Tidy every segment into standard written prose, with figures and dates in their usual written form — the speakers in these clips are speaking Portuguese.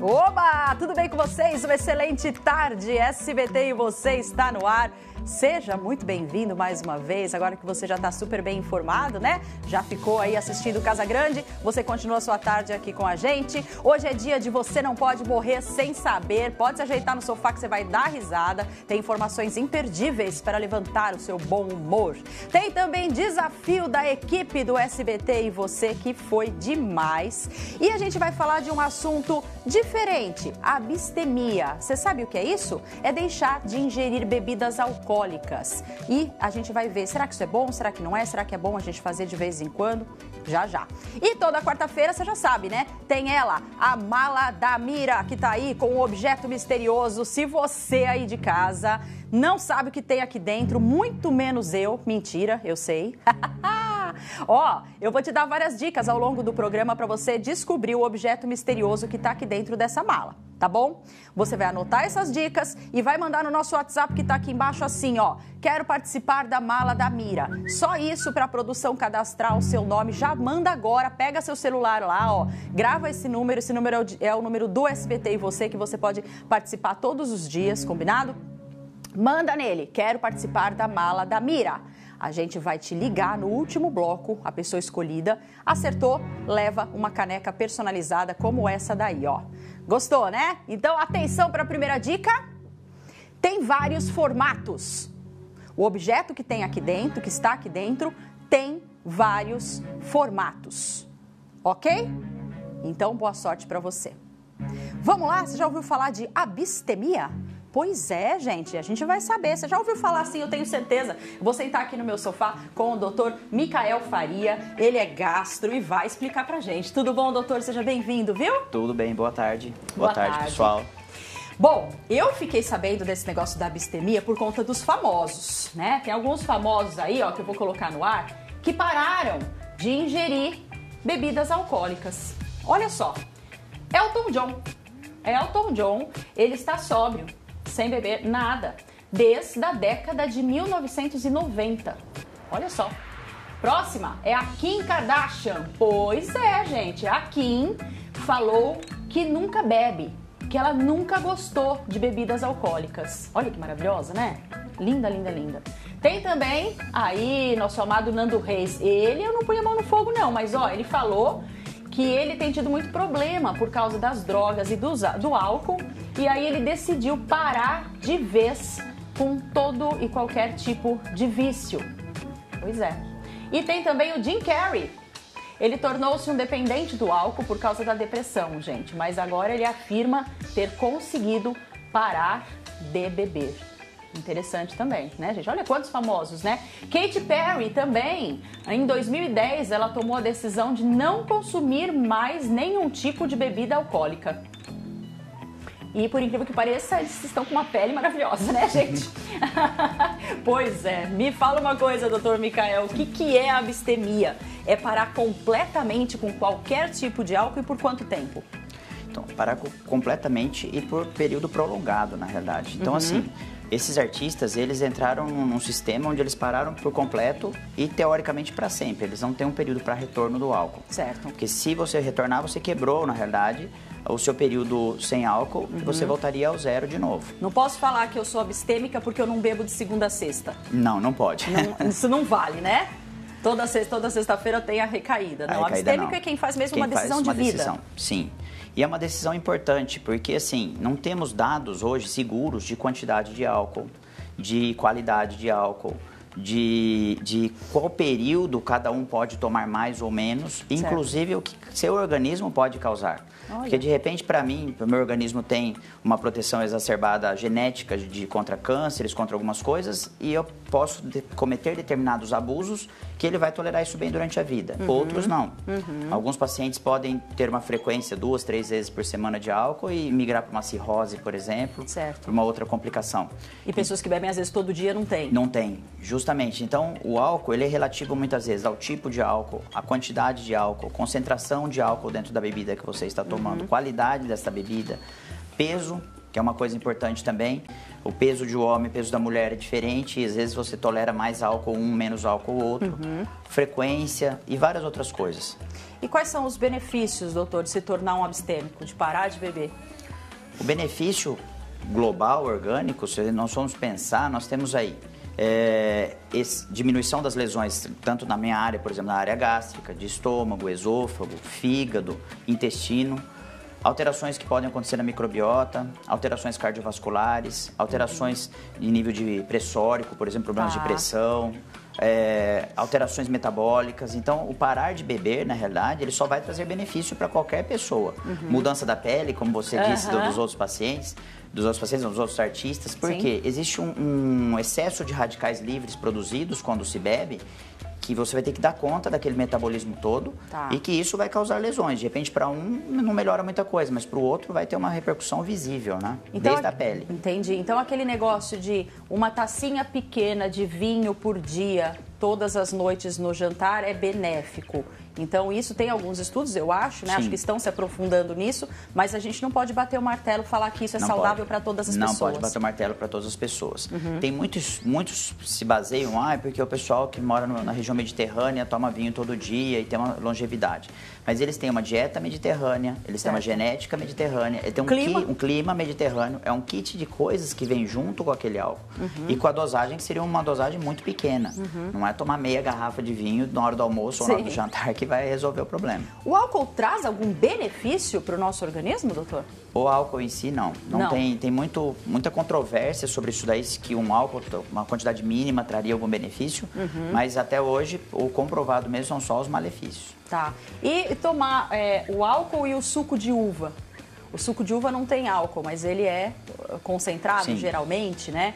Oba! Tudo bem com vocês? Uma excelente tarde, SBT, e você está no ar. Seja muito bem-vindo mais uma vez, agora que você já está super bem informado, né? Já ficou aí assistindo Casa Grande, você continua sua tarde aqui com a gente. Hoje é dia de Você Não Pode Morrer Sem Saber, pode se ajeitar no sofá que você vai dar risada. Tem informações imperdíveis para levantar o seu bom humor. Tem também desafio da equipe do SBT e você, que foi demais. E a gente vai falar de um assunto diferente, abstemia. Você sabe o que é isso? É deixar de ingerir bebidas alcoólicas. E a gente vai ver, será que isso é bom? Será que não é? Será que é bom a gente fazer de vez em quando? Já, já. E toda quarta-feira, você já sabe, né? Tem ela, a Mala da Mira, que tá aí com um objeto misterioso. Se você aí de casa não sabe o que tem aqui dentro, muito menos eu. Mentira, eu sei. Ó, eu vou te dar várias dicas ao longo do programa para você descobrir o objeto misterioso que tá aqui dentro dessa mala, tá bom? Você vai anotar essas dicas e vai mandar no nosso WhatsApp que tá aqui embaixo assim, ó: quero participar da Mala da Mira. Só isso para a produção cadastrar o seu nome. Já manda agora, pega seu celular lá, ó, grava esse número é o número do SBT e você, que você pode participar todos os dias, combinado? Manda nele: quero participar da Mala da Mira. A gente vai te ligar no último bloco, a pessoa escolhida. Acertou, leva uma caneca personalizada como essa daí, ó. Gostou, né? Então, atenção para a primeira dica. Tem vários formatos. O objeto que tem aqui dentro, que está aqui dentro, tem vários formatos. Ok? Então, boa sorte para você. Vamos lá? Você já ouviu falar de abstemia? Pois é, gente, a gente vai saber. Você já ouviu falar assim, eu tenho certeza. Vou sentar aqui no meu sofá com o doutor Micael Faria. Ele é gastro e vai explicar pra gente. Tudo bom, doutor? Seja bem-vindo, viu? Tudo bem, boa tarde. Boa tarde, pessoal. Bom, eu fiquei sabendo desse negócio da abstemia por conta dos famosos, né? Tem alguns famosos aí, ó, que eu vou colocar no ar, que pararam de ingerir bebidas alcoólicas. Olha só, Elton John, ele está sóbrio, sem beber nada, desde a década de 1990. Olha só. Próxima é a Kim Kardashian. Pois é, gente. A Kim falou que nunca bebe, que ela nunca gostou de bebidas alcoólicas. Olha que maravilhosa, né? Linda, linda, linda. Tem também aí nosso amado Nando Reis. Ele, eu não ponho a mão no fogo não, mas ó, ele falou que ele tem tido muito problema por causa das drogas e do álcool, e aí ele decidiu parar de vez com todo e qualquer tipo de vício. Pois é. E tem também o Jim Carrey. Ele tornou-se um dependente do álcool por causa da depressão, gente, mas agora ele afirma ter conseguido parar de beber. Interessante também, né, gente? Olha quantos famosos, né? Katy Perry também. Em 2010, ela tomou a decisão de não consumir mais nenhum tipo de bebida alcoólica. E, por incrível que pareça, eles estão com uma pele maravilhosa, né, gente? Pois é. Me fala uma coisa, doutor Micael. O que é a abstemia? É parar completamente com qualquer tipo de álcool, e por quanto tempo? Então, parar completamente e por período prolongado, na realidade. Então, assim, esses artistas, eles entraram num sistema onde eles pararam por completo e, teoricamente, para sempre. Eles não têm um período para retorno do álcool. Certo. Porque se você retornar, você quebrou, na realidade, o seu período sem álcool, e você voltaria ao zero de novo. Não posso falar que eu sou abstêmica porque eu não bebo de segunda a sexta. Não, não pode. Não, isso não vale, né? Toda sexta-feira tem a recaída. Não, a recaída, abstêmica não. É quem faz mesmo uma decisão de vida. Decisão, sim. E é uma decisão importante, porque assim, não temos dados hoje seguros de quantidade de álcool, de qualidade de álcool, de qual período cada um pode tomar mais ou menos, certo, inclusive o que seu organismo pode causar. Olha. Porque de repente, para mim, o meu organismo tem uma proteção exacerbada genética contra cânceres, contra algumas coisas, e eu posso cometer determinados abusos que ele vai tolerar isso bem durante a vida. Outros não. Alguns pacientes podem ter uma frequência 2, 3 vezes por semana de álcool e migrar para uma cirrose, por exemplo, para uma outra complicação. E pessoas que bebem às vezes todo dia não tem. Não tem, justamente. Então, o álcool, ele é relativo muitas vezes ao tipo de álcool, à quantidade de álcool, concentração de álcool dentro da bebida que você está tomando, qualidade dessa bebida, peso, que que é uma coisa importante também. O peso de um homem e o peso da mulher é diferente, e às vezes você tolera mais álcool um, menos álcool outro, frequência e várias outras coisas. E quais são os benefícios, doutor, de se tornar um abstêmico, de parar de beber? O benefício global, orgânico, se nós formos pensar, nós temos aí diminuição das lesões, tanto na minha área, por exemplo, na área gástrica, de estômago, esôfago, fígado, intestino, alterações que podem acontecer na microbiota, alterações cardiovasculares, alterações em nível de pressórico, por exemplo, problemas de pressão, alterações metabólicas. Então, o parar de beber, na realidade, ele só vai trazer benefício para qualquer pessoa. Mudança da pele, como você disse, dos outros artistas, porque existe um excesso de radicais livres produzidos quando se bebe, que você vai ter que dar conta daquele metabolismo todo e que isso vai causar lesões. De repente, para um não melhora muita coisa, mas para o outro vai ter uma repercussão visível, né? Então, desde a pele. Entendi. Então, aquele negócio de uma tacinha pequena de vinho por dia, todas as noites no jantar, é benéfico. Então, isso tem alguns estudos, eu acho, né? Acho que estão se aprofundando nisso, mas a gente não pode bater o martelo e falar que isso é saudável para todas as pessoas. Não pode bater o martelo para todas as pessoas. Tem muitos se baseiam, porque o pessoal que mora na região mediterrânea toma vinho todo dia e tem uma longevidade. Mas eles têm uma dieta mediterrânea, eles têm uma genética mediterrânea, eles têm um clima mediterrâneo, é um kit de coisas que vem junto com aquele álcool. E com a dosagem, que seria uma dosagem muito pequena. Não é tomar meia garrafa de vinho na hora do almoço ou na hora do jantar que vai resolver o problema. O álcool traz algum benefício para o nosso organismo, doutor? O álcool em si, não. Não. Tem muita controvérsia sobre isso daí, que um álcool, uma quantidade mínima, traria algum benefício, mas até hoje, o comprovado mesmo são só os malefícios. Tá. E tomar o álcool e o suco de uva? O suco de uva não tem álcool, mas ele é concentrado, geralmente, né?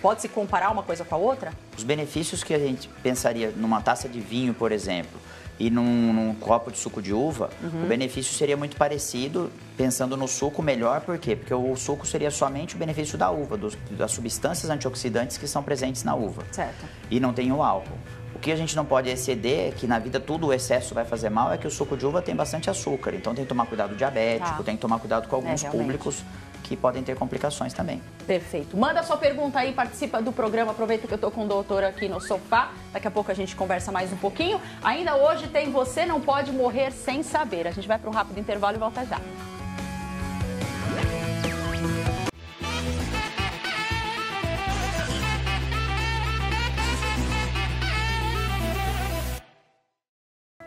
Pode-se comparar uma coisa com a outra? Os benefícios que a gente pensaria numa taça de vinho, por exemplo, e num copo de suco de uva, o benefício seria muito parecido, pensando no suco melhor, por quê? Porque o suco seria somente o benefício da uva, das substâncias antioxidantes que são presentes na uva. Certo. E não tem o álcool. O que a gente não pode exceder, que na vida tudo o excesso vai fazer mal, é que o suco de uva tem bastante açúcar, então tem que tomar cuidado do diabético, tem que tomar cuidado com alguns públicos que podem ter complicações também. Perfeito. Manda sua pergunta aí, participa do programa. Aproveita que eu tô com o doutor aqui no sofá. Daqui a pouco a gente conversa mais um pouquinho. Ainda hoje tem Você Não Pode Morrer Sem Saber. A gente vai para um rápido intervalo e volta já.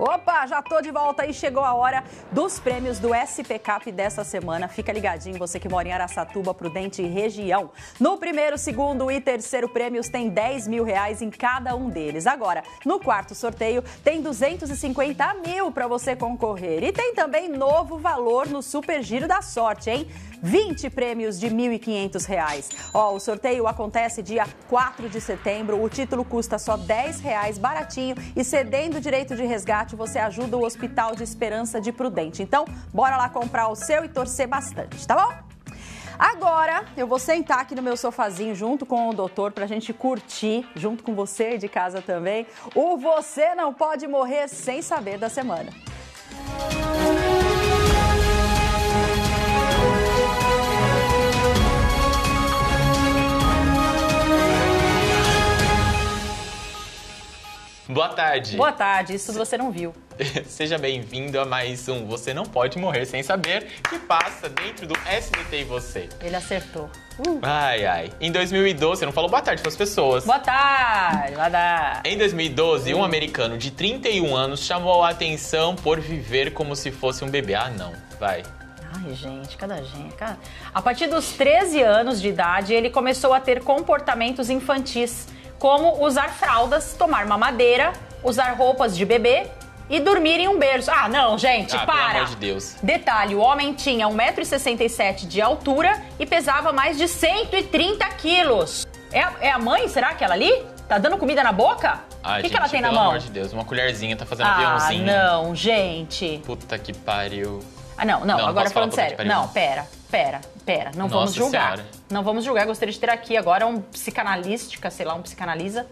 Opa, já tô de volta e chegou a hora dos prêmios do SPCAP dessa semana. Fica ligadinho, você que mora em Araçatuba, Prudente e região. No primeiro, segundo e terceiro prêmios tem R$10 mil em cada um deles. Agora, no quarto sorteio tem R$250 mil para você concorrer. E tem também novo valor no Super Giro da Sorte, hein? 20 prêmios de R$1.500. Ó, o sorteio acontece dia 4 de setembro, o título custa só R$10, baratinho, e cedendo o direito de resgate, você ajuda o Hospital de Esperança de Prudente. Então, bora lá comprar o seu e torcer bastante, tá bom? Agora, eu vou sentar aqui no meu sofazinho junto com o doutor pra gente curtir, junto com você de casa também, o Você Não Pode Morrer Sem Saber da semana. Boa tarde. Boa tarde, isso você não viu. Seja bem-vindo a mais um Você Não Pode Morrer Sem Saber, que passa dentro do SBT e Você. Ele acertou. Ai, ai. Em 2012, você não falou boa tarde para as pessoas. Boa tarde, boa tarde. Em 2012, um americano de 31 anos chamou a atenção por viver como se fosse um bebê. Ah, não. Vai. Ai, gente, cada... A partir dos 13 anos de idade, ele começou a ter comportamentos infantis, como usar fraldas, tomar mamadeira, usar roupas de bebê e dormir em um berço. Ah, não, gente, para! Pelo amor de Deus. Detalhe, o homem tinha 1,67 m de altura e pesava mais de 130 quilos. É a mãe, será que ela ali? Tá dando comida na boca? O que ela tem na mão? Pelo amor de Deus, uma colherzinha, tá fazendo aviãozinho. Ah, não, gente. Puta que pariu. Ah, não, agora falando sério. Não, pera, não vamos julgar. Senhora. Não vamos julgar, gostaria de ter aqui agora um psicanalística, sei lá, um psicanalista,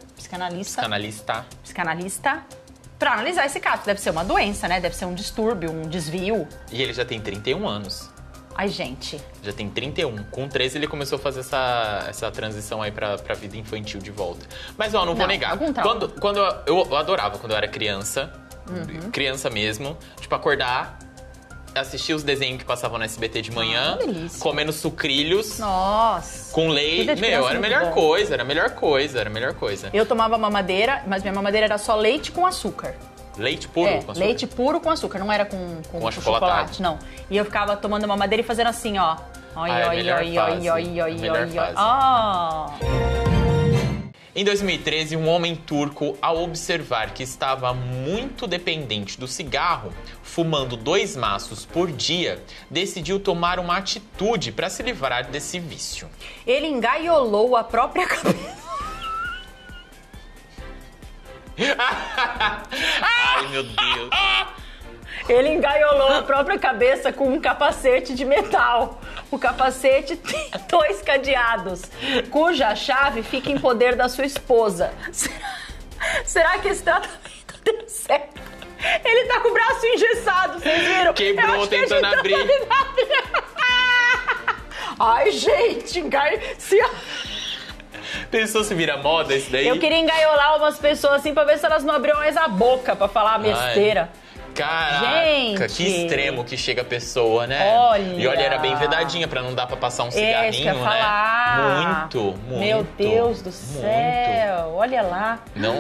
pra analisar esse caso. Deve ser uma doença, né? Deve ser um distúrbio, um desvio. E ele já tem 31 anos. Ai, gente. Já tem 31. Com 13 ele começou a fazer essa transição aí pra vida infantil de volta. Mas, ó, não vou negar. Quando eu adorava quando eu era criança. Uhum. Criança mesmo. Tipo, acordar, assistir os desenhos que passavam na SBT de manhã. Comendo sucrilhos. Nossa. Com leite. Meu, era a melhor coisa, era a melhor coisa. Eu tomava mamadeira, mas minha mamadeira era só leite com açúcar. Leite puro com açúcar? Leite puro com açúcar, não era com chocolate, não. E eu ficava tomando uma mamadeira e fazendo assim, ó. Oi, oi, oi, oi, oi, oi, oi, oi. Em 2013, um homem turco, ao observar que estava muito dependente do cigarro, fumando 2 maços por dia, decidiu tomar uma atitude para se livrar desse vício. Ele engaiolou a própria cabeça. Ai, meu Deus. Ele engaiolou a própria cabeça com um capacete de metal. O capacete tem 2 cadeados, cuja chave fica em poder da sua esposa. Será que esse tratamento deu certo? Ele tá com o braço engessado, vocês viram? Quebrou tentando abrir. Ai, gente, pensou se vira moda isso daí? Eu queria engaiolar umas pessoas assim pra ver se elas não abriam mais a boca pra falar besteira. Caraca, gente, que extremo que chega a pessoa, né? Olha. E olha, era bem vedadinha pra não dar pra passar um cigarrinho, né? Falar. Muito. Meu Deus do céu, muito. Olha lá. Não.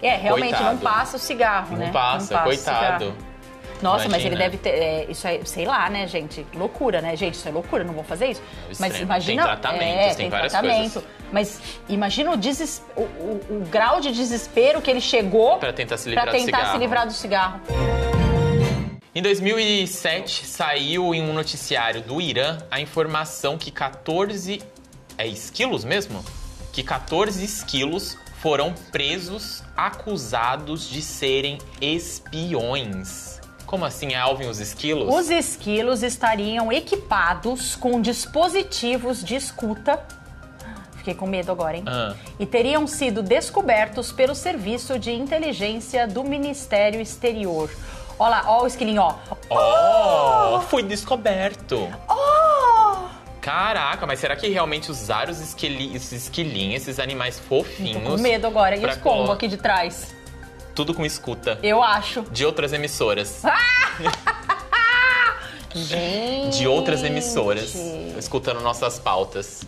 É, realmente, coitado. Não passa o cigarro, né? Não passa coitado. Nossa, imagina. Mas ele deve ter... isso aí, sei lá, né, gente? Loucura, né? Gente, isso é loucura, não vou fazer isso. É mas imagina... Tem tratamentos, tem várias coisas. Mas imagina o grau de desespero que ele chegou... Pra tentar se livrar do cigarro. Em 2007, saiu em um noticiário do Irã a informação que 14... É esquilos mesmo? Que 14 esquilos... foram presos acusados de serem espiões. Como assim, Alvin, os esquilos? Os esquilos estariam equipados com dispositivos de escuta. Fiquei com medo agora, hein? E teriam sido descobertos pelo serviço de inteligência do Ministério Exterior. Olha lá, ó o esquilinho, ó. Oh! Fui descoberto! Caraca, mas será que realmente usaram os esquilinhos, esses animais fofinhos? Tô com medo agora. E os combos aqui de trás? Tudo com escuta. Eu acho. De outras emissoras. Gente! De outras emissoras. Escutando nossas pautas.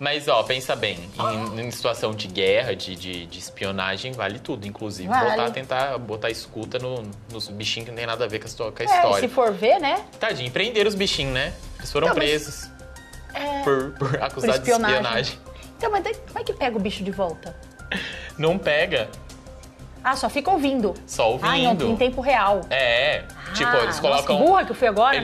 Mas, ó, pensa bem. Em situação de guerra, de espionagem, vale tudo. Inclusive, tentar botar escuta nos bichinhos que não tem nada a ver com a história. Se for ver, né? Tadinho, prenderam os bichinhos, né? Eles foram presos. Por acusar de espionagem. Então, mas como é que pega o bicho de volta? Não pega. Ah, só fica ouvindo. Só ouvindo. Ah, não, em tempo real. Tipo, eles colocam... Nossa, que burra que eu fui agora.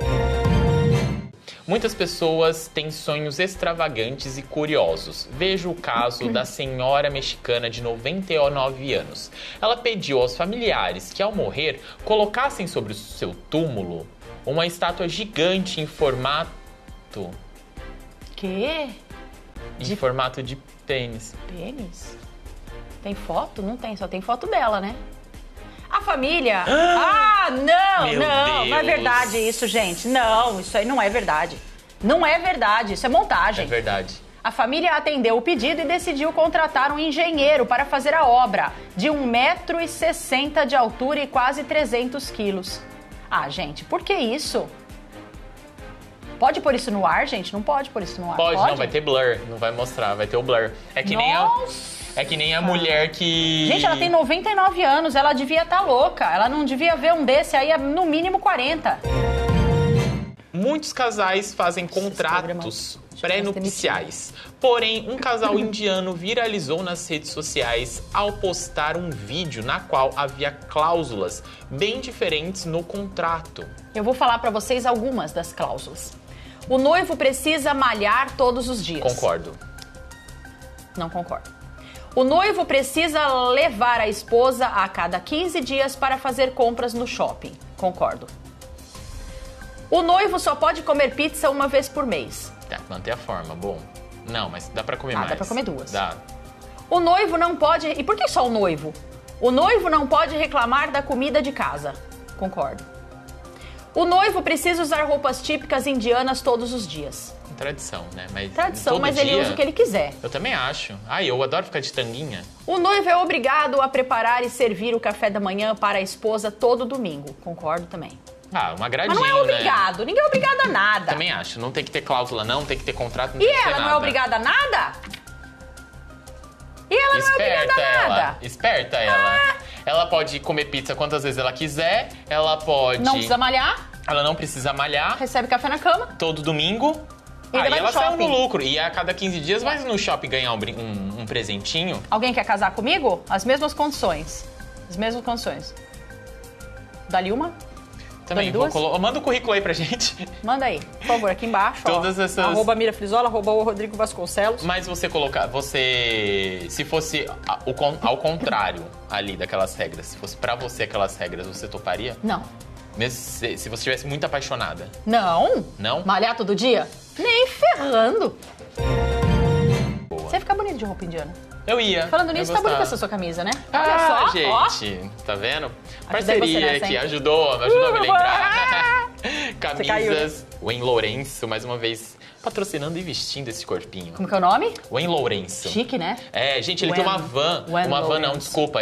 Muitas pessoas têm sonhos extravagantes e curiosos. Veja o caso da senhora mexicana de 99 anos. Ela pediu aos familiares que, ao morrer, colocassem sobre o seu túmulo uma estátua gigante em formato... Quê? Em formato de pênis. Pênis? Tem foto? Não tem, só tem foto dela, né? A família? Não é verdade isso, gente. Não, isso aí não é verdade. Não é verdade, isso é montagem. É verdade. A família atendeu o pedido e decidiu contratar um engenheiro para fazer a obra. De 1,60 m de altura e quase 300 quilos. Ah, gente, por que isso? Pode pôr isso no ar, gente? Não pode pôr isso no ar. Pode? Não, vai ter blur. Não vai mostrar, vai ter o blur. É que nem a mulher que... Gente, ela tem 99 anos, ela devia estar louca. Ela não devia ver um desse aí, no mínimo 40. Muitos casais fazem contratos pré-nupciais. Porém, um casal indiano viralizou nas redes sociais ao postar um vídeo na qual havia cláusulas bem diferentes no contrato. Eu vou falar pra vocês algumas das cláusulas. O noivo precisa malhar todos os dias. Concordo. Não concordo. O noivo precisa levar a esposa a cada 15 dias para fazer compras no shopping. Concordo. O noivo só pode comer pizza 1 vez por mês. Tá, manter a forma, bom. Não, mas dá pra comer mais. Dá pra comer 2. Dá. O noivo não pode... E por que só o noivo? O noivo não pode reclamar da comida de casa. Concordo. O noivo precisa usar roupas típicas indianas todos os dias. Tradição, né? Mas tradição, mas ele usa o que ele quiser. Eu também acho. Ai, eu adoro ficar de tanguinha. O noivo é obrigado a preparar e servir o café da manhã para a esposa todo domingo. Concordo também. Ah, uma gradinha, mas não é obrigado, né? Ninguém é obrigado a nada. Também acho. Não tem que ter cláusula, não tem que ter contrato, não tem que ter nada. E ela não é obrigada a nada? E ela não é obrigada a nada? Esperta ela. Ah. Ela pode comer pizza quantas vezes ela quiser, ela pode... Não precisa malhar. Ela não precisa malhar. Recebe café na cama. Todo domingo. E aí ela saiu no lucro. E a cada 15 dias vai no shopping ganhar um presentinho. Alguém quer casar comigo? As mesmas condições. As mesmas condições. Dá-lhe uma? Também. Duas? Manda o currículo aí pra gente. Manda aí, por favor, aqui embaixo. Todas essas... Arroba Mira Frisola, arroba o Rodrigo Vasconcelos. Mas você colocar, você... Se fosse ao contrário ali daquelas regras, se fosse pra você aquelas regras, você toparia? Não. Mesmo se você estivesse muito apaixonada? Não. Não? Malhar todo dia? Nem ferrando. Boa. Você ia ficar bonito de roupa indiana. Eu ia. Falando nisso, tá bonita essa sua camisa, né? Ah, olha só, gente, ó. Tá vendo? Parceria aqui, ajudou a me lembrar. Camisas, Wayne Lourenço, mais uma vez, patrocinando e vestindo esse corpinho. Como que é o nome? Wayne Lourenço. Chique, né? É, gente, ele tem uma van,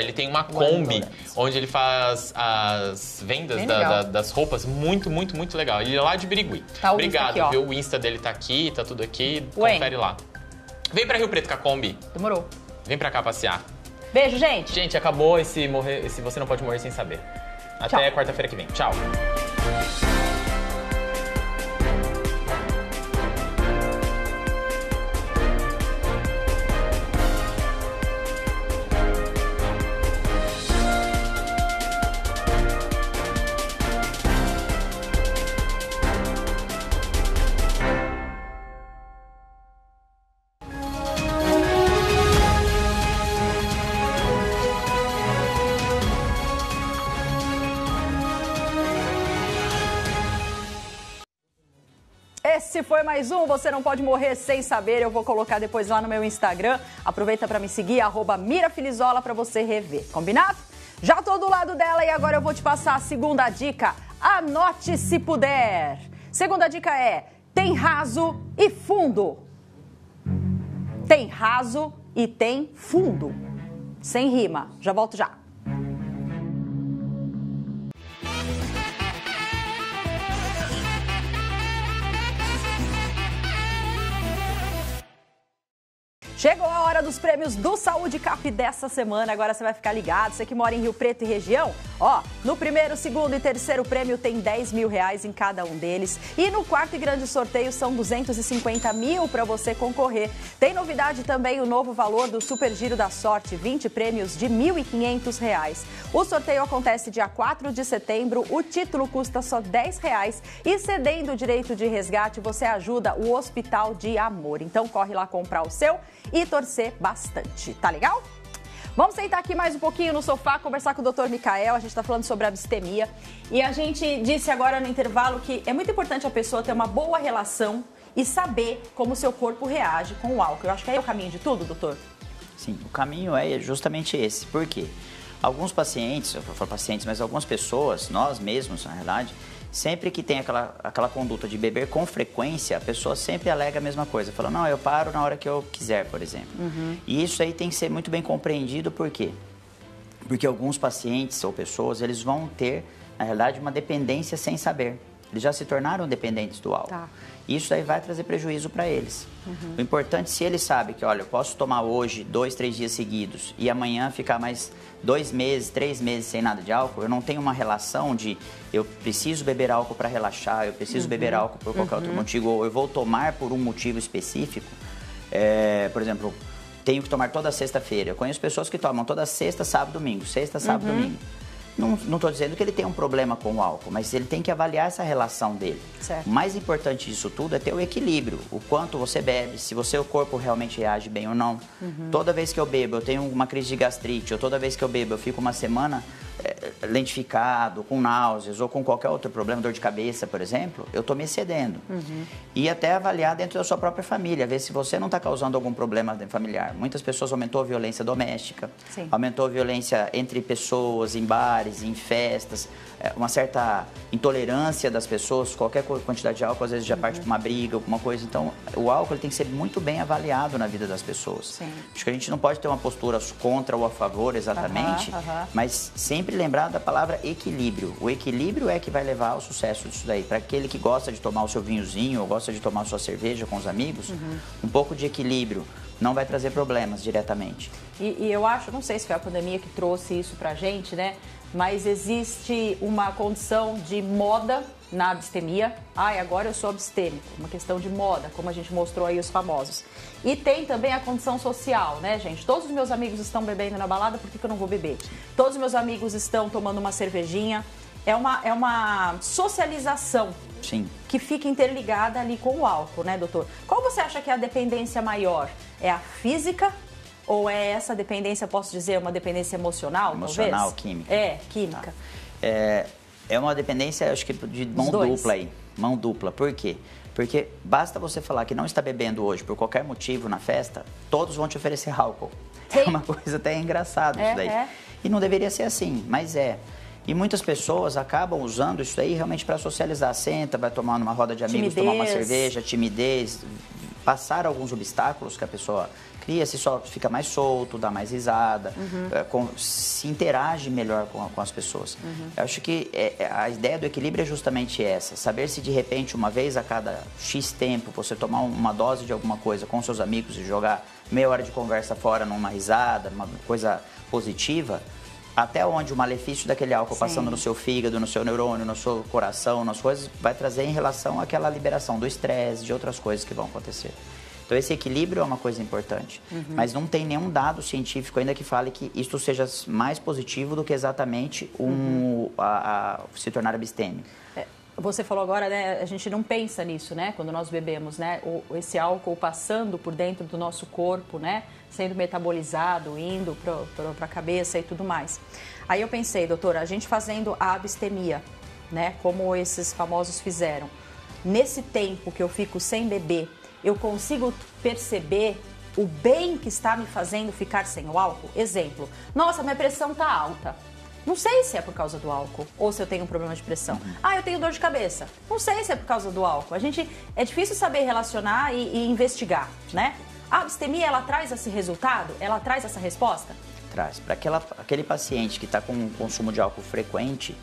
ele tem uma Kombi, onde ele faz as vendas das roupas, muito legal. Ele é lá de Biriguí. Tá, obrigado, viu? O Insta dele tá aqui, tá tudo aqui, confere lá. Vem pra Rio Preto com a Kombi. Demorou. Vem pra cá passear. Beijo, gente. Gente, acabou esse Você Não Pode Morrer Sem Saber. Até quarta-feira que vem. Tchau. Esse foi mais um Você Não Pode Morrer Sem Saber. Eu vou colocar depois lá no meu Instagram. Aproveita para me seguir, @mirafilizola, para você rever. Combinado? Já tô do lado dela e agora eu vou te passar a segunda dica. Anote se puder. Segunda dica é: tem raso e fundo. Tem raso e tem fundo. Sem rima. Já volto já. Chegou a hora dos prêmios do Saúde Cap dessa semana. Agora você vai ficar ligado. Você que mora em Rio Preto e região, ó, no primeiro, segundo e terceiro prêmio tem R$10 mil em cada um deles. E no quarto e grande sorteio são R$250 mil para você concorrer. Tem novidade também, o novo valor do Super Giro da Sorte, 20 prêmios de R$1.500. O sorteio acontece dia 4 de setembro, o título custa só R$10 e cedendo o direito de resgate você ajuda o Hospital de Amor. Então corre lá comprar o seu e torcer bastante, tá legal? Vamos sentar aqui mais um pouquinho no sofá, conversar com o Dr. Micael. A gente está falando sobre abstemia e a gente disse agora no intervalo que é muito importante a pessoa ter uma boa relação e saber como o seu corpo reage com o álcool. Eu acho que é o caminho de tudo, doutor? Sim, o caminho é justamente esse. Por quê? Alguns pacientes, eu falo pacientes, mas algumas pessoas, nós mesmos, na verdade, sempre que tem aquela conduta de beber com frequência, a pessoa sempre alega a mesma coisa. Fala, não, eu paro na hora que eu quiser, por exemplo. Uhum. E isso aí tem que ser muito bem compreendido, por quê? Porque alguns pacientes ou pessoas, eles vão ter, na realidade, uma dependência sem saber. Eles já se tornaram dependentes do álcool. Tá. Isso aí vai trazer prejuízo para eles. Uhum. O importante, se ele sabe que, olha, eu posso tomar hoje 2, 3 dias seguidos e amanhã ficar mais 2 meses, 3 meses sem nada de álcool, eu não tenho uma relação de eu preciso beber álcool para relaxar, eu preciso beber álcool por qualquer outro motivo, ou eu vou tomar por um motivo específico. Por exemplo, tenho que tomar toda sexta-feira. Eu conheço pessoas que tomam toda sexta, sábado, domingo. Sexta, sábado, domingo. Não estou dizendo que ele tem um problema com o álcool, mas ele tem que avaliar essa relação dele. Certo. O mais importante disso tudo é ter o equilíbrio, o quanto você bebe, se o seu corpo realmente reage bem ou não. Uhum. Toda vez que eu bebo, eu tenho uma crise de gastrite, ou toda vez que eu bebo, eu fico uma semana lentificado, com náuseas, ou com qualquer outro problema, dor de cabeça, por exemplo, eu estou me excedendo. Uhum. E até avaliar dentro da sua própria família, ver se você não está causando algum problema familiar. Muitas pessoas aumentou a violência doméstica, aumentou a violência entre pessoas, em bares, em festas, uma certa intolerância das pessoas, qualquer quantidade de álcool às vezes já parte para uma briga, alguma coisa. Então, o álcool tem que ser muito bem avaliado na vida das pessoas. Sim. Acho que a gente não pode ter uma postura contra ou a favor exatamente, mas sempre lembrar da palavra equilíbrio. O equilíbrio é que vai levar ao sucesso disso daí. Para aquele que gosta de tomar o seu vinhozinho ou gosta de tomar a sua cerveja com os amigos, um pouco de equilíbrio não vai trazer problemas diretamente. E eu acho, não sei se foi a pandemia que trouxe isso pra gente, né? Mas existe uma condição de moda na abstemia. Ai, agora eu sou abstêmico. Uma questão de moda, como a gente mostrou aí os famosos. E tem também a condição social, né, gente? Todos os meus amigos estão bebendo na balada, por que eu não vou beber? Todos os meus amigos estão tomando uma cervejinha. É uma socialização. Sim. Que fica interligada ali com o álcool, né, doutor? Qual você acha que é a dependência maior? É a física ou é essa dependência, posso dizer, uma dependência emocional, talvez? Química. É, química. Tá. É uma dependência, acho que, de mão dupla aí. Mão dupla. Por quê? Porque basta você falar que não está bebendo hoje por qualquer motivo na festa, todos vão te oferecer álcool. Sim. É uma coisa até engraçada isso daí. E não deveria ser assim, mas é. E muitas pessoas acabam usando isso aí realmente para socializar. Senta, vai tomar numa roda de amigos, tomar uma cerveja, timidez, passar alguns obstáculos que a pessoa cria, se só fica mais solto, dá mais risada, se interage melhor com as pessoas. Eu acho que a ideia do equilíbrio é justamente essa, saber se de repente uma vez a cada X tempo você tomar uma dose de alguma coisa com seus amigos e jogar meia hora de conversa fora numa risada, uma coisa positiva, até onde o malefício daquele álcool passando no seu fígado, no seu neurônio, no seu coração, nas coisas, vai trazer em relação àquela liberação do estresse, de outras coisas que vão acontecer. Então, esse equilíbrio é uma coisa importante, mas não tem nenhum dado científico ainda que fale que isto seja mais positivo do que exatamente se tornar abstêmico. Você falou agora, né, a gente não pensa nisso, né, quando nós bebemos, né, esse álcool passando por dentro do nosso corpo, né, sendo metabolizado, indo para a cabeça e tudo mais. Aí eu pensei, doutora, a gente fazendo a abstemia, né, como esses famosos fizeram, nesse tempo que eu fico sem beber, eu consigo perceber o bem que está me fazendo ficar sem o álcool? Exemplo, nossa, minha pressão está alta. Não sei se é por causa do álcool ou se eu tenho um problema de pressão. Ah, eu tenho dor de cabeça. Não sei se é por causa do álcool. É difícil saber relacionar e investigar, né? A abstemia, ela traz esse resultado? Ela traz essa resposta? Traz. Para aquele paciente que está com um consumo de álcool frequente,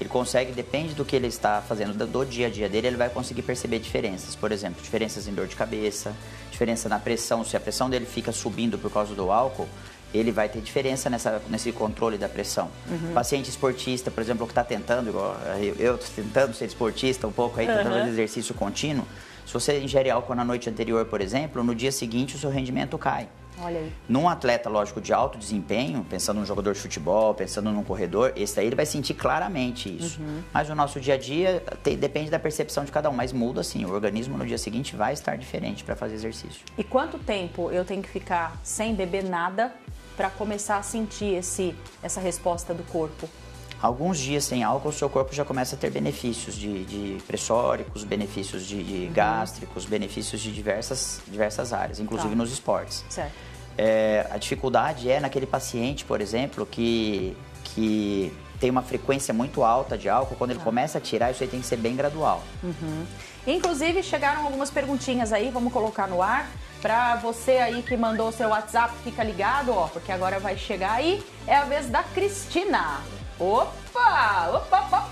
ele consegue, depende do que ele está fazendo, do dia a dia dele, ele vai conseguir perceber diferenças. Por exemplo, diferenças em dor de cabeça, diferença na pressão. Se a pressão dele fica subindo por causa do álcool, ele vai ter diferença nesse controle da pressão. Paciente esportista, por exemplo, que está tentando, igual eu estou tentando ser esportista um pouco aí, tentando fazer exercício contínuo. Se você ingere álcool na noite anterior, por exemplo, no dia seguinte o seu rendimento cai. Olha aí. Num atleta, lógico, de alto desempenho, pensando num jogador de futebol, pensando num corredor, esse daí ele vai sentir claramente isso. Mas no nosso dia a dia, depende da percepção de cada um, mas muda sim. O organismo no dia seguinte vai estar diferente para fazer exercício. E quanto tempo eu tenho que ficar sem beber nada para começar a sentir essa resposta do corpo? Alguns dias sem álcool, o seu corpo já começa a ter benefícios de pressóricos, benefícios de gástricos, benefícios de diversas áreas, inclusive nos esportes. Certo. A dificuldade é naquele paciente, por exemplo, que tem uma frequência muito alta de álcool, quando ele começa a tirar, isso aí tem que ser bem gradual. Inclusive, chegaram algumas perguntinhas aí, vamos colocar no ar. Pra você aí que mandou o seu WhatsApp, fica ligado, ó, porque agora vai chegar aí, é a vez da Cristina. Opa,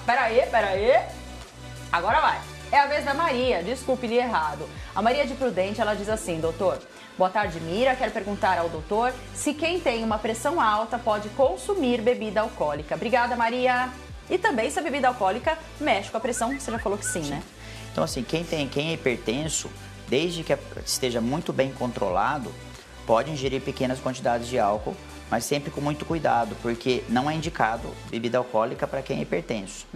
peraí. Agora vai. É a vez da Maria, desculpe, li errado. A Maria de Prudente, ela diz assim: doutor, boa tarde, Mira. Quero perguntar ao doutor se quem tem uma pressão alta pode consumir bebida alcoólica. Obrigada, Maria. E também se a bebida alcoólica mexe com a pressão, você já falou que sim, né? Então, assim, quem é hipertenso, desde que esteja muito bem controlado, pode ingerir pequenas quantidades de álcool, mas sempre com muito cuidado, porque não é indicado bebida alcoólica para quem é hipertenso.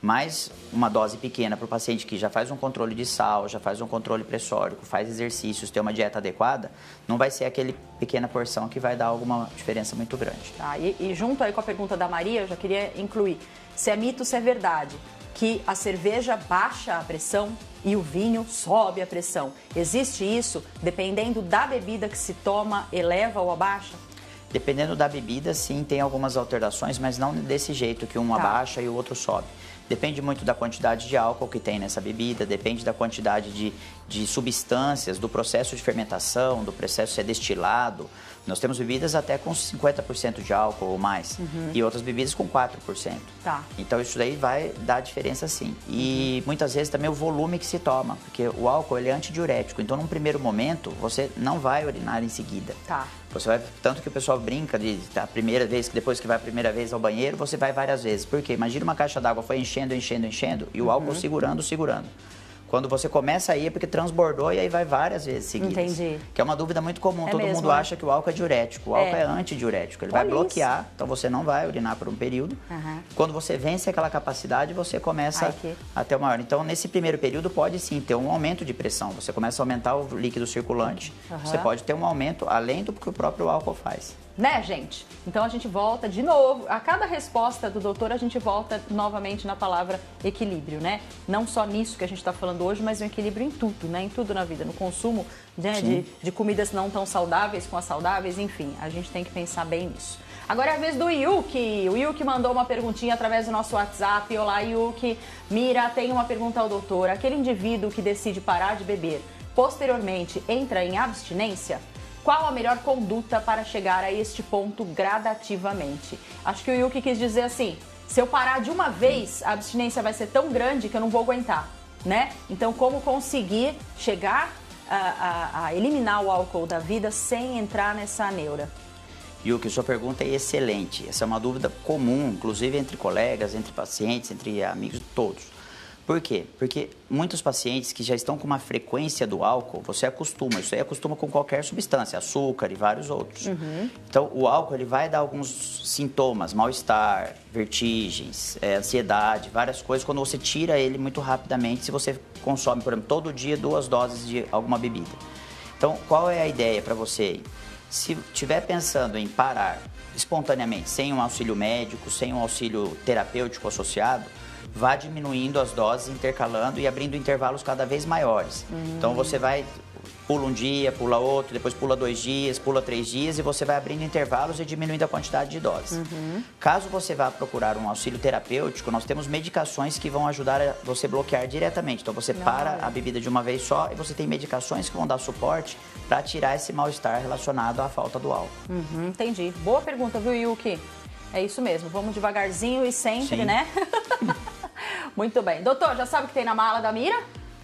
Mas uma dose pequena para o paciente que já faz um controle de sal, já faz um controle pressórico, faz exercícios, tem uma dieta adequada, não vai ser aquele pequena porção que vai dar alguma diferença muito grande. Tá, e junto aí com a pergunta da Maria, eu já queria incluir, se é mito, se é verdade, que a cerveja baixa a pressão e o vinho sobe a pressão. Existe isso? Dependendo da bebida que se toma, eleva ou abaixa? Dependendo da bebida, sim, tem algumas alterações, mas não desse jeito que um abaixa e o outro sobe. Depende muito da quantidade de álcool que tem nessa bebida, depende da quantidade de substâncias, do processo de fermentação, do processo se é destilado. Nós temos bebidas até com 50% de álcool ou mais, e outras bebidas com 4%. Tá. Então isso daí vai dar diferença sim. E muitas vezes também o volume que se toma, porque o álcool ele é antidiurético, então num primeiro momento você não vai urinar em seguida. Tá. Você vai, tanto que o pessoal brinca de a primeira vez, depois que vai a primeira vez ao banheiro, você vai várias vezes. Por quê? Imagina uma caixa d'água, foi enchendo, enchendo, enchendo, e o álcool segurando. Quando você começa a ir é porque transbordou e aí vai várias vezes seguidas. Entendi. Que é uma dúvida muito comum, todo mundo acha que o álcool é diurético. O álcool é antidiurético, ele vai bloquear, então você não vai urinar por um período. Quando você vence aquela capacidade, você começa a ter uma hora. Então, nesse primeiro período, pode sim ter um aumento de pressão. Você começa a aumentar o líquido circulante, você pode ter um aumento além do que o próprio álcool faz. Né, gente? Então a gente volta de novo, a cada resposta do doutor a gente volta novamente na palavra equilíbrio, né? Não só nisso que a gente está falando hoje, mas um equilíbrio em tudo, né? Em tudo na vida, no consumo de comidas não tão saudáveis com as saudáveis, enfim, a gente tem que pensar bem nisso. Agora é a vez do Yuki. O Yuki mandou uma perguntinha através do nosso WhatsApp. Olá, Yuki. Mira, tem uma pergunta ao doutor. Aquele indivíduo que decide parar de beber, posteriormente entra em abstinência? Qual a melhor conduta para chegar a este ponto gradativamente? Acho que o Yuki quis dizer assim, se eu parar de uma vez, a abstinência vai ser tão grande que eu não vou aguentar, né? Então, como conseguir chegar a eliminar o álcool da vida sem entrar nessa neura? Yuki, sua pergunta é excelente. Essa é uma dúvida comum, inclusive entre colegas, entre pacientes, entre amigos, todos. Por quê? Porque muitos pacientes que já estão com uma frequência do álcool, você acostuma, isso aí acostuma com qualquer substância, açúcar e vários outros. Então, o álcool ele vai dar alguns sintomas, mal-estar, vertigens, ansiedade, várias coisas, quando você tira ele muito rapidamente, se você consome, por exemplo, todo dia 2 doses de alguma bebida. Então, qual é a ideia para você? Se estiver pensando em parar espontaneamente, sem um auxílio médico, sem um auxílio terapêutico associado, vá diminuindo as doses, intercalando e abrindo intervalos cada vez maiores. Então você vai, pula um dia, pula outro, depois pula 2 dias, pula 3 dias e você vai abrindo intervalos e diminuindo a quantidade de doses. Caso você vá procurar um auxílio terapêutico, nós temos medicações que vão ajudar a você bloquear diretamente. Então você para a bebida de uma vez só e você tem medicações que vão dar suporte para tirar esse mal-estar relacionado à falta do álcool. Entendi. Boa pergunta, viu, Yuki? É isso mesmo, vamos devagarzinho e sempre, né? Muito bem. Doutor, já sabe o que tem na mala da Mira?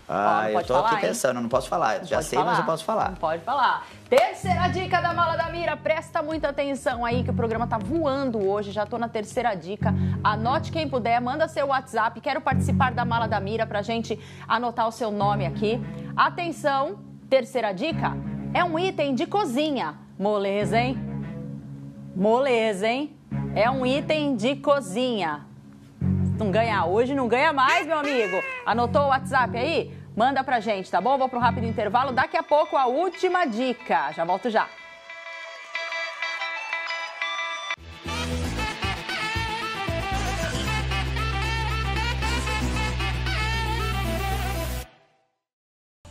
Ah, eu tô aqui pensando, não posso falar. Eu já sei, mas eu posso falar. Não pode falar. Terceira dica da Mala da Mira, presta muita atenção aí que o programa tá voando hoje, já tô na terceira dica. Anote quem puder, manda seu WhatsApp, quero participar da Mala da Mira pra gente anotar o seu nome aqui. Atenção, terceira dica, é um item de cozinha. Moleza, hein? Moleza, hein? É um item de cozinha. Não ganha hoje, não ganha mais, meu amigo. Anotou o WhatsApp aí? Manda pra gente, tá bom? Vou pra um rápido intervalo. Daqui a pouco, a última dica. Já volto já.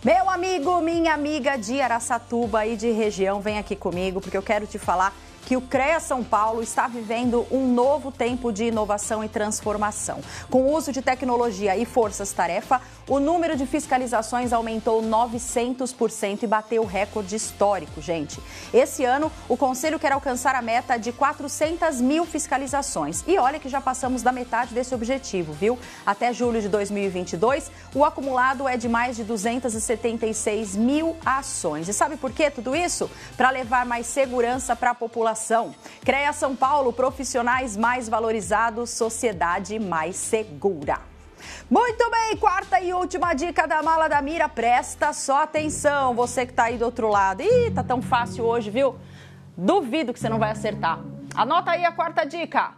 Meu amigo, minha amiga de Araçatuba e de região, vem aqui comigo, porque eu quero te falar que o CREA São Paulo está vivendo um novo tempo de inovação e transformação. Com o uso de tecnologia e forças-tarefa, o número de fiscalizações aumentou 900% e bateu o recorde histórico, gente. Esse ano, o Conselho quer alcançar a meta de 400 mil fiscalizações. E olha que já passamos da metade desse objetivo, viu? Até julho de 2022, o acumulado é de mais de 276 mil ações. E sabe por que tudo isso? Para levar mais segurança para a população. CREA São Paulo, profissionais mais valorizados, sociedade mais segura. Muito bem, quarta e última dica da Mala da Mira, presta só atenção, você que tá aí do outro lado. Ih, tá tão fácil hoje, viu? Duvido que você não vai acertar. Anota aí a quarta dica.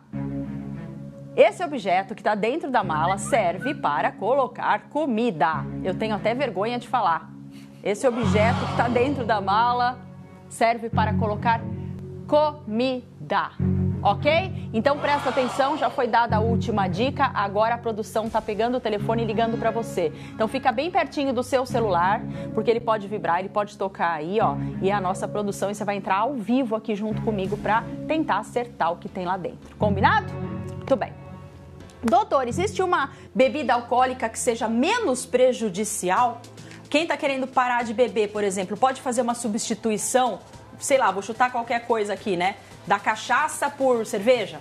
Esse objeto que tá dentro da mala serve para colocar comida. Eu tenho até vergonha de falar. Esse objeto que tá dentro da mala serve para colocar comida. ok? Então presta atenção, já foi dada a última dica, agora a produção tá pegando o telefone e ligando para você. Então fica bem pertinho do seu celular, porque ele pode vibrar, ele pode tocar aí, ó, e é a nossa produção, e você vai entrar ao vivo aqui junto comigo para tentar acertar o que tem lá dentro. Combinado? Muito bem. Doutor, existe uma bebida alcoólica que seja menos prejudicial? Quem está querendo parar de beber, por exemplo, pode fazer uma substituição? Sei lá, vou chutar qualquer coisa aqui, né? Da cachaça por cerveja?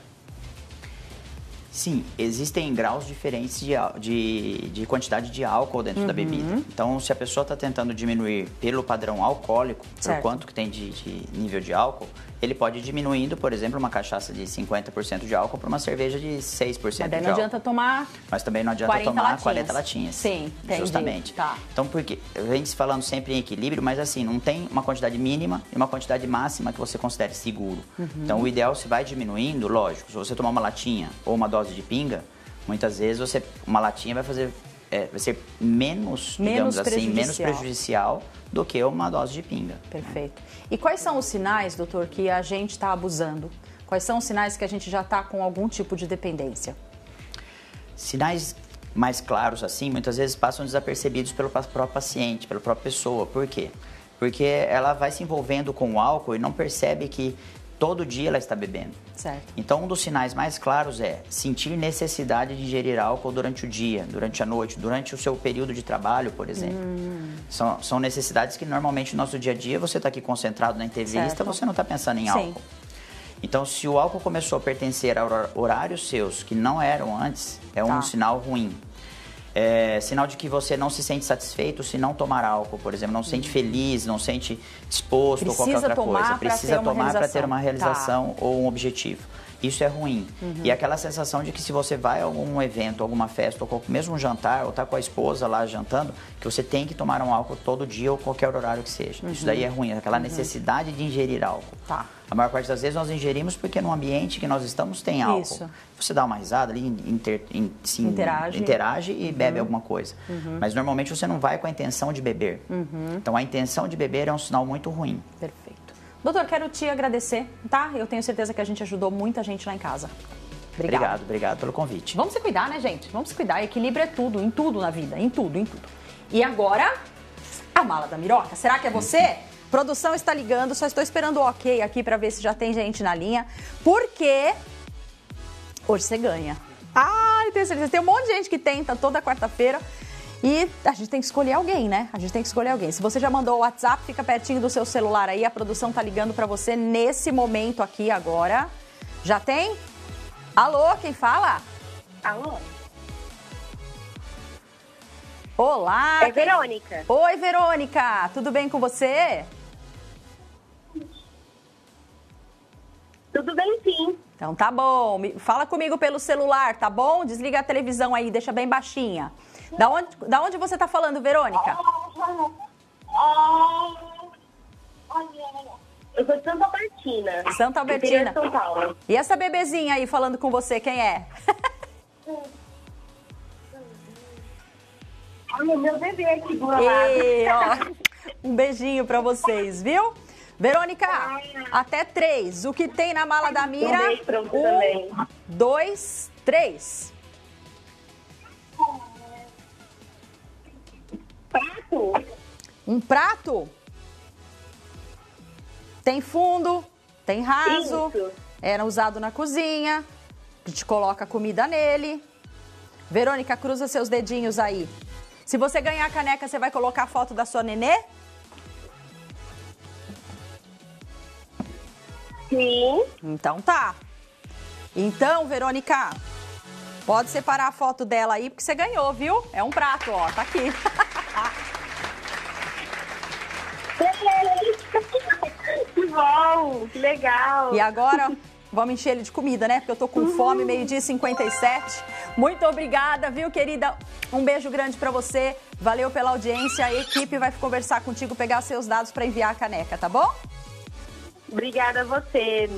Sim, existem graus diferentes de quantidade de álcool dentro da bebida. Então, se a pessoa está tentando diminuir pelo padrão alcoólico, por quanto que tem de nível de álcool, ele pode ir diminuindo, por exemplo, uma cachaça de 50% de álcool para uma cerveja de 6% de álcool. Mas não adianta tomar 40 latinhas. Mas também não adianta tomar 40 latinhas. Sim, entendi. Justamente. Tá. Então, porque vem se falando sempre em equilíbrio, mas assim, não tem uma quantidade mínima e uma quantidade máxima que você considere seguro. Então, o ideal, se vai diminuindo, lógico, se você tomar uma latinha ou uma dose de pinga, muitas vezes você, uma latinha vai fazer, vai ser menos, digamos assim, menos prejudicial do que uma dose de pinga. Perfeito. Né? E quais são os sinais, doutor, que a gente está abusando? Quais são os sinais que a gente já está com algum tipo de dependência? Sinais mais claros, assim, muitas vezes passam desapercebidos pelo próprio paciente, pela própria pessoa. Por quê? Porque ela vai se envolvendo com o álcool e não percebe que todo dia ela está bebendo. Certo. Então, um dos sinais mais claros é sentir necessidade de ingerir álcool durante o dia, durante a noite, durante o seu período de trabalho, por exemplo. São necessidades que normalmente no nosso dia a dia, você está aqui concentrado na entrevista, você não está pensando em álcool. Então, se o álcool começou a pertencer a horários seus que não eram antes, é um sinal ruim. É sinal de que você não se sente satisfeito se não tomar álcool, por exemplo. Não se sente feliz, não se sente disposto ou qualquer outra coisa. Precisa tomar para ter uma realização ou um objetivo. Isso é ruim. E aquela sensação de que se você vai a algum evento, alguma festa, ou mesmo um jantar, ou tá com a esposa lá jantando, que você tem que tomar um álcool todo dia ou qualquer horário que seja. Isso daí é ruim, aquela necessidade de ingerir álcool. A maior parte das vezes nós ingerimos porque no ambiente que nós estamos tem álcool. Você dá uma risada ali, interage e bebe alguma coisa. Mas normalmente você não vai com a intenção de beber. Então a intenção de beber é um sinal muito ruim. Perfeito. Doutor, quero te agradecer, tá? Eu tenho certeza que a gente ajudou muita gente lá em casa. Obrigado. Obrigado pelo convite. Vamos se cuidar, né, gente? Vamos se cuidar. Equilíbrio é tudo, em tudo na vida, em tudo, em tudo. E agora, a mala da Miroca. Será que é você? Produção está ligando, só estou esperando o ok aqui para ver se já tem gente na linha, porque hoje você ganha. Ai, tenho certeza, tem um monte de gente que tenta toda quarta-feira e a gente tem que escolher alguém, né? A gente tem que escolher alguém. Se você já mandou o WhatsApp, fica pertinho do seu celular aí, a produção está ligando para você nesse momento aqui agora. Já tem? Alô, quem fala? Alô? Olá! É Verônica. Oi, Verônica, tudo bem com você? Tudo bem, sim. Então tá bom. Fala comigo pelo celular, tá bom? Desliga a televisão aí, deixa bem baixinha. Da onde você tá falando, Verônica? Eu sou de Santa Albertina. Santa Albertina. São Paulo. E essa bebezinha aí falando com você, quem é? Olha, meu bebê aqui do lado. Ei, ó, um beijinho pra vocês, viu? Verônica, até 3. O que tem na mala da Mira? 1, 2, 3. Prato. Um prato? Tem fundo, tem raso. Isso. Era usado na cozinha. A gente coloca comida nele. Verônica, cruza seus dedinhos aí. Se você ganhar a caneca, você vai colocar a foto da sua nenê? Sim. Então tá. Então, Verônica, pode separar a foto dela aí, porque você ganhou, viu? É um prato, ó, tá aqui. Que bom, que legal. E agora, vamos encher ele de comida, né? Porque eu tô com fome, 12h57. Muito obrigada, viu, querida? Um beijo grande pra você. Valeu pela audiência. A equipe vai conversar contigo, pegar seus dados pra enviar a caneca, tá bom? Obrigada a você.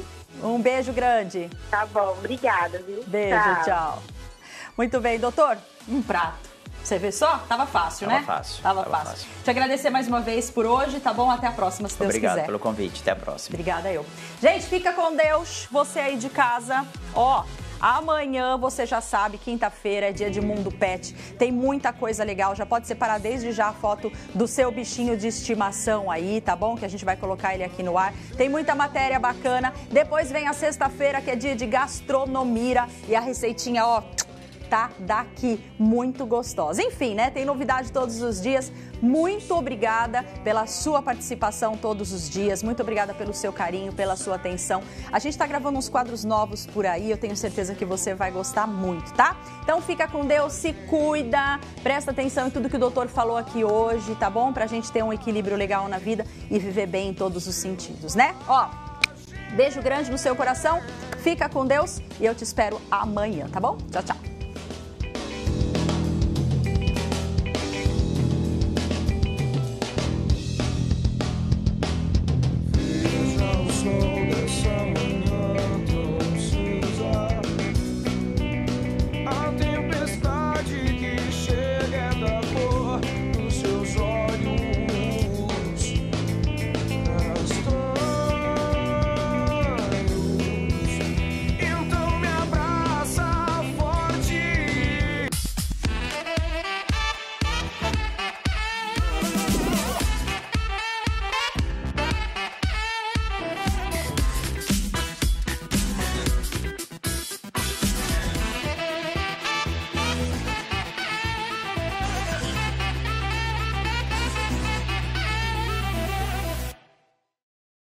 Um beijo grande. Tá bom, obrigada, viu? Beijo, tchau. Muito bem, doutor. Um prato. Você vê só? Tava fácil, né? Tava fácil. Te agradecer mais uma vez por hoje, tá bom? Até a próxima, se Deus quiser. Obrigado pelo convite, até a próxima. Obrigada, eu. Gente, fica com Deus, você aí de casa, ó... Amanhã, você já sabe, quinta-feira é dia de Mundo Pet. Tem muita coisa legal, já pode separar desde já a foto do seu bichinho de estimação aí, tá bom? Que a gente vai colocar ele aqui no ar. Tem muita matéria bacana. Depois vem a sexta-feira, que é dia de gastronomia. E a receitinha, ó, tá daqui, muito gostosa. Enfim, né? Tem novidade todos os dias. Muito obrigada pela sua participação todos os dias. Muito obrigada pelo seu carinho, pela sua atenção. A gente tá gravando uns quadros novos por aí. Eu tenho certeza que você vai gostar muito, tá? Então fica com Deus, se cuida. Presta atenção em tudo que o doutor falou aqui hoje, tá bom? Pra gente ter um equilíbrio legal na vida e viver bem em todos os sentidos, né? Ó, beijo grande no seu coração. Fica com Deus e eu te espero amanhã, tá bom? Tchau, tchau.